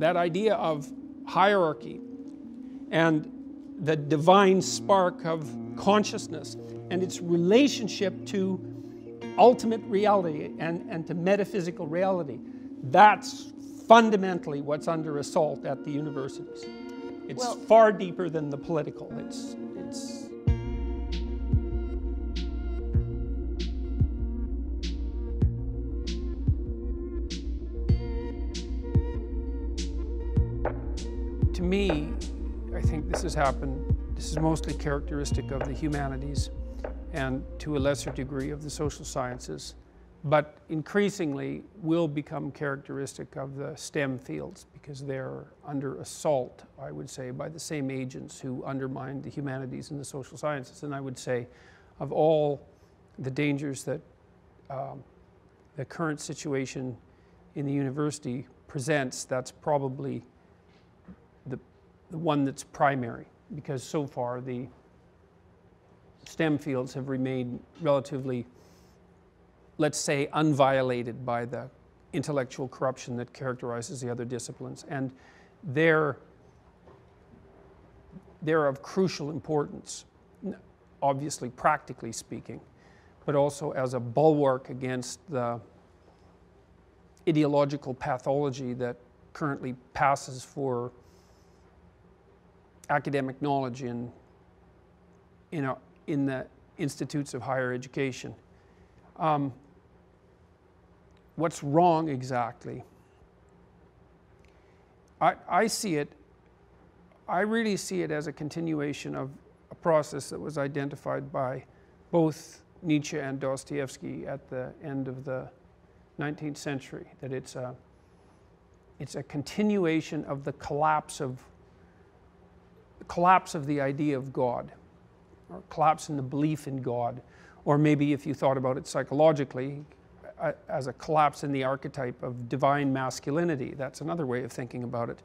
that idea of hierarchy and the divine spark of consciousness and its relationship to ultimate reality and to metaphysical reality. That's fundamentally what's under assault at the universities. It's far deeper than the political. It's to me, I think this has happened. This is mostly characteristic of the humanities and to a lesser degree of the social sciences, but increasingly will become characteristic of the STEM fields because they're under assault, I would say, by the same agents who undermine the humanities and the social sciences. And I would say of all the dangers that the current situation in the university presents, that's probably the one that's primary, because so far the STEM fields have remained relatively, let's say, unviolated by the intellectual corruption that characterizes the other disciplines. And they're of crucial importance, obviously practically speaking, but also as a bulwark against the ideological pathology that currently passes for academic knowledge in the institutes of higher education. What's wrong exactly? I see it, I really see it as a continuation of a process that was identified by both Nietzsche and Dostoevsky at the end of the 19th century, that it's a continuation of the collapse of the idea of God, or collapse in the belief in God, or maybe if you thought about it psychologically, as a collapse in the archetype of divine masculinity. That's another way of thinking about it.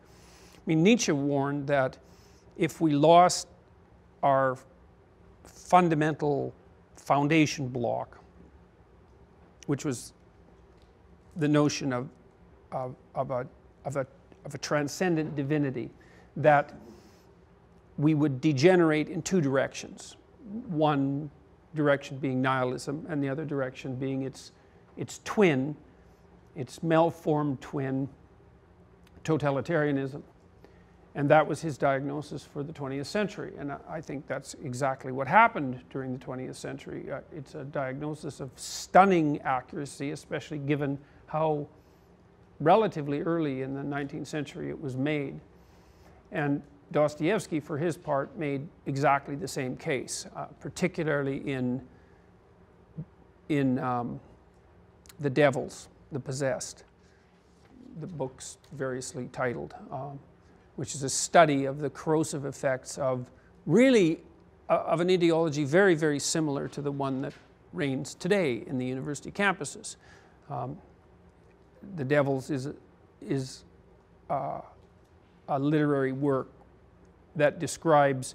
I mean, Nietzsche warned that if we lost our fundamental foundation block, which was the notion of a transcendent divinity, that we would degenerate in two directions. One direction being nihilism, and the other direction being its twin, its malformed twin, totalitarianism. And that was his diagnosis for the 20th century. And I think that's exactly what happened during the 20th century. It's a diagnosis of stunning accuracy, especially given how relatively early in the 19th century it was made. And Dostoevsky, for his part, made exactly the same case, particularly in The Devils, The Possessed, the book's variously titled, which is a study of the corrosive effects of really of an ideology very, very similar to the one that reigns today in the university campuses. The Devils is a literary work that describes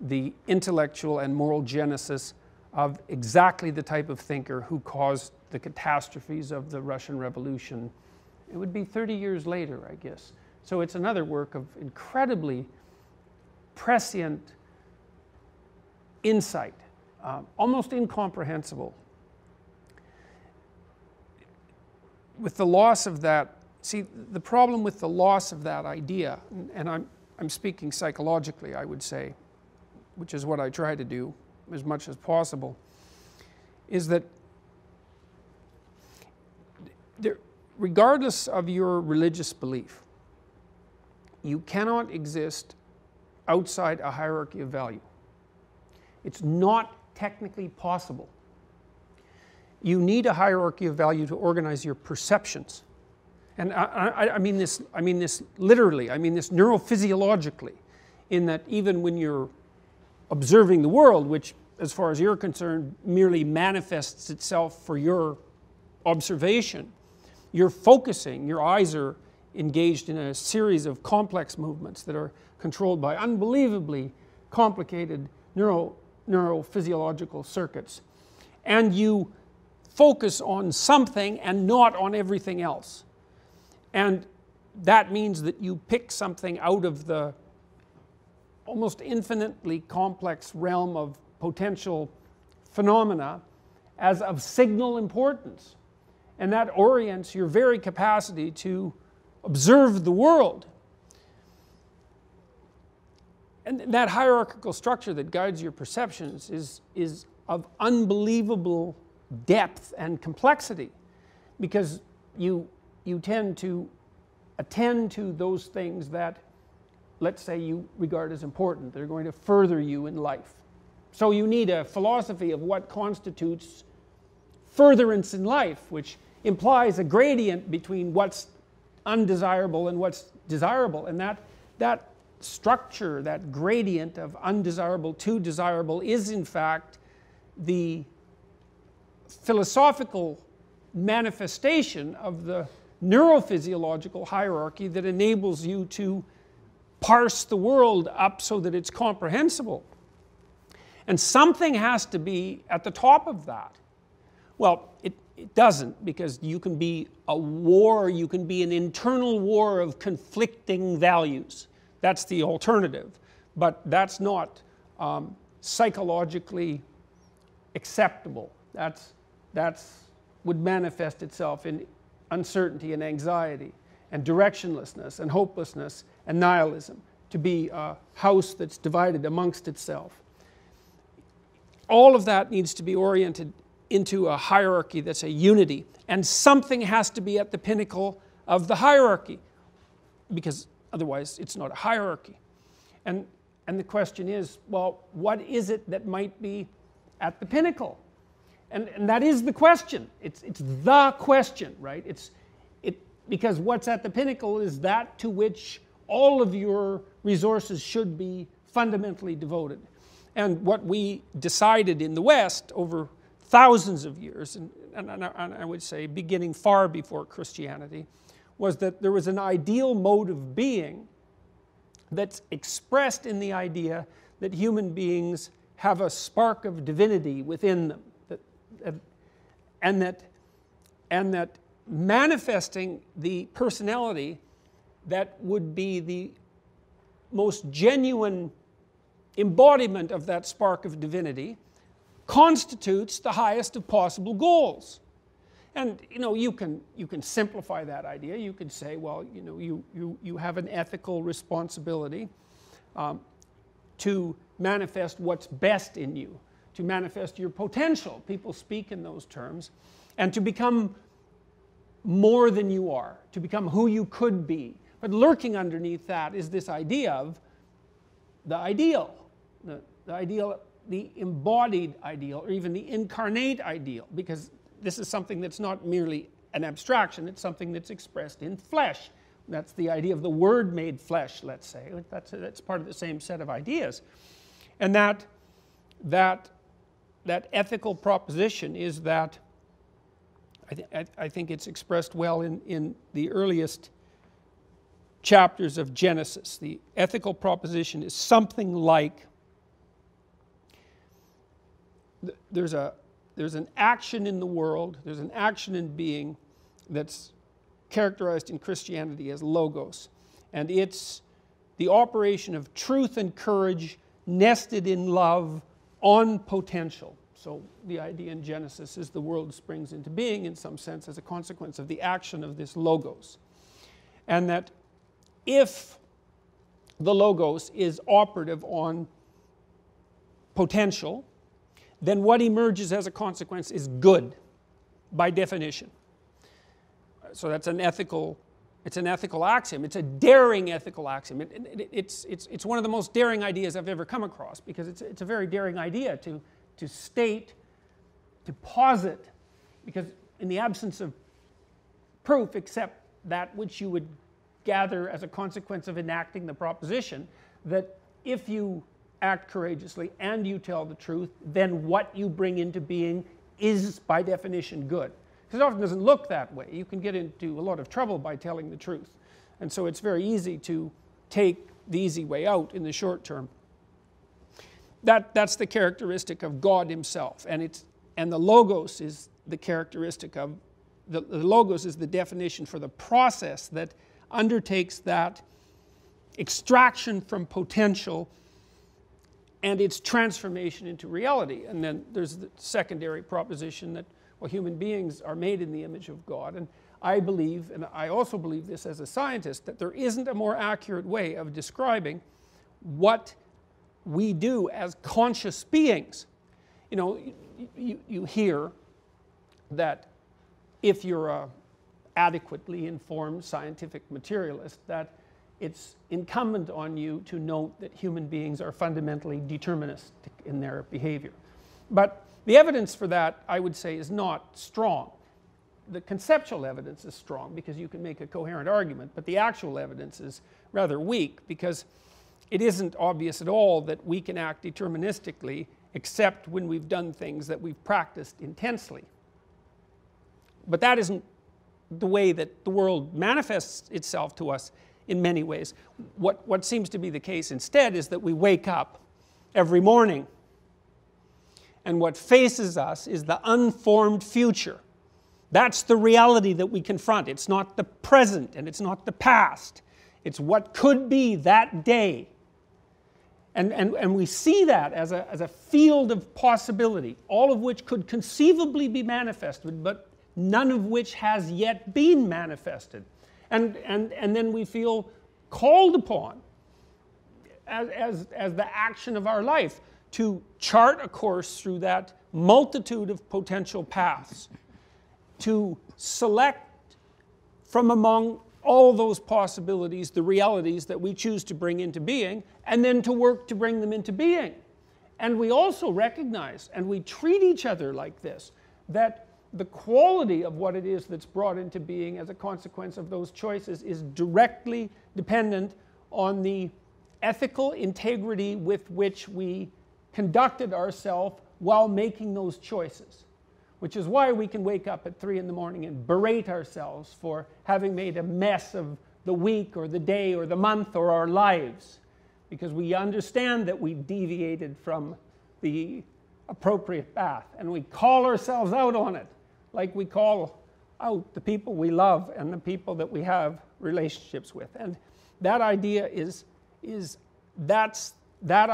the intellectual and moral genesis of exactly the type of thinker who caused the catastrophes of the Russian Revolution. It would be 30 years later, I guess. So it's another work of incredibly prescient insight, almost incomprehensible. With the loss of that, see, the problem with the loss of that idea, and I'm speaking psychologically, I would say, which is what I try to do as much as possible, is that there, regardless of your religious belief, you cannot exist outside a hierarchy of value. It's not technically possible. You need a hierarchy of value to organize your perceptions. And I mean this literally, I mean this neurophysiologically, in that even when you're observing the world, which as far as you're concerned merely manifests itself for your observation, you're focusing, your eyes are engaged in a series of complex movements that are controlled by unbelievably complicated neurophysiological circuits. And you focus on something and not on everything else. And that means that you pick something out of the almost infinitely complex realm of potential phenomena as of signal importance. And that orients your very capacity to observe the world. And that hierarchical structure that guides your perceptions is of unbelievable depth and complexity, because you tend to attend to those things that, let's say, you regard as important. They're going to further you in life. So you need a philosophy of what constitutes furtherance in life, which implies a gradient between what's undesirable and what's desirable. And that structure, that gradient of undesirable to desirable, is in fact the philosophical manifestation of the neurophysiological hierarchy that enables you to parse the world up so that it's comprehensible. And something has to be at the top of that. Well, it doesn't, because you can be a war, you can be an internal war of conflicting values. That's the alternative. But that's not psychologically acceptable. That's would manifest itself in uncertainty and anxiety and directionlessness and hopelessness and nihilism, to be a house that's divided amongst itself. All of that needs to be oriented into a hierarchy that's a unity. And something has to be at the pinnacle of the hierarchy, because otherwise it's not a hierarchy. And the question is, well, what is it that might be at the pinnacle? And that is the question. It's the question, right? Because what's at the pinnacle is that to which all of your resources should be fundamentally devoted. And what we decided in the West over thousands of years, and I would say beginning far before Christianity, was that there was an ideal mode of being that's expressed in the idea that human beings have a spark of divinity within them, and that manifesting the personality that would be the most genuine embodiment of that spark of divinity constitutes the highest of possible goals. And you know, you can simplify that idea. You can say, well, you know, you have an ethical responsibility to manifest what's best in you, to manifest your potential. People speak in those terms. And to become more than you are, to become who you could be. But lurking underneath that is this idea of the ideal, the embodied ideal, or even the incarnate ideal, because this is something that's not merely an abstraction, it's something that's expressed in flesh. That's the idea of the Word made flesh, let's say. That's part of the same set of ideas. And that ethical proposition is that, I think it's expressed well in the earliest chapters of Genesis. The ethical proposition is something like, there's an action in the world, there's an action in being that's characterized in Christianity as logos. And it's the operation of truth and courage nested in love on potential. So the idea in Genesis is the world springs into being in some sense as a consequence of the action of this logos. And that if the logos is operative on potential, then what emerges as a consequence is good, by definition. So that's an ethical, it's an ethical axiom. It's a daring ethical axiom. It's one of the most daring ideas I've ever come across, because it's a very daring idea to state, to posit, because in the absence of proof except that which you would gather as a consequence of enacting the proposition, that if you act courageously and you tell the truth, then what you bring into being is by definition good. Because it often doesn't look that way. You can get into a lot of trouble by telling the truth. And so it's very easy to take the easy way out in the short term. That's the characteristic of God himself. And the logos is the characteristic of, the logos is the definition for the process that undertakes that extraction from potential and its transformation into reality. And then there's the secondary proposition that, well, human beings are made in the image of God. And I believe, and I also believe this as a scientist, that there isn't a more accurate way of describing what we do as conscious beings. You know, you hear that if you're an adequately informed scientific materialist, that it's incumbent on you to note that human beings are fundamentally deterministic in their behavior. But the evidence for that, I would say, is not strong. The conceptual evidence is strong because you can make a coherent argument, but the actual evidence is rather weak because it isn't obvious at all that we can act deterministically except when we've done things that we've practiced intensely. But that isn't the way that the world manifests itself to us in many ways. What seems to be the case instead is that we wake up every morning, and what faces us is the unformed future. That's the reality that we confront. It's not the present and it's not the past. It's what could be that day. And we see that as a field of possibility, all of which could conceivably be manifested, but none of which has yet been manifested. And then we feel called upon as the action of our life to chart a course through that multitude of potential paths, to select from among all those possibilities the realities that we choose to bring into being, and then to work to bring them into being. And we also recognize, and we treat each other like this, that the quality of what it is that's brought into being as a consequence of those choices is directly dependent on the ethical integrity with which we conducted ourselves while making those choices. Which is why we can wake up at 3 in the morning and berate ourselves for having made a mess of the week or the day or the month or our lives, because we understand that we deviated from the appropriate path, and we call ourselves out on it, like we call out the people we love and the people that we have relationships with. And that idea is that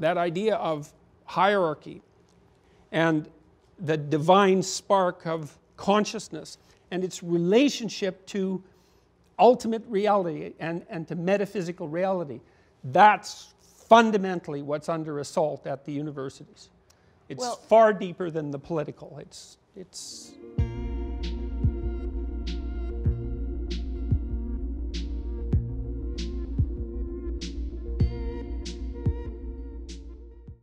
idea of hierarchy and the divine spark of consciousness and its relationship to ultimate reality and to metaphysical reality. That's fundamentally what's under assault at the universities. It's far deeper than the political. It's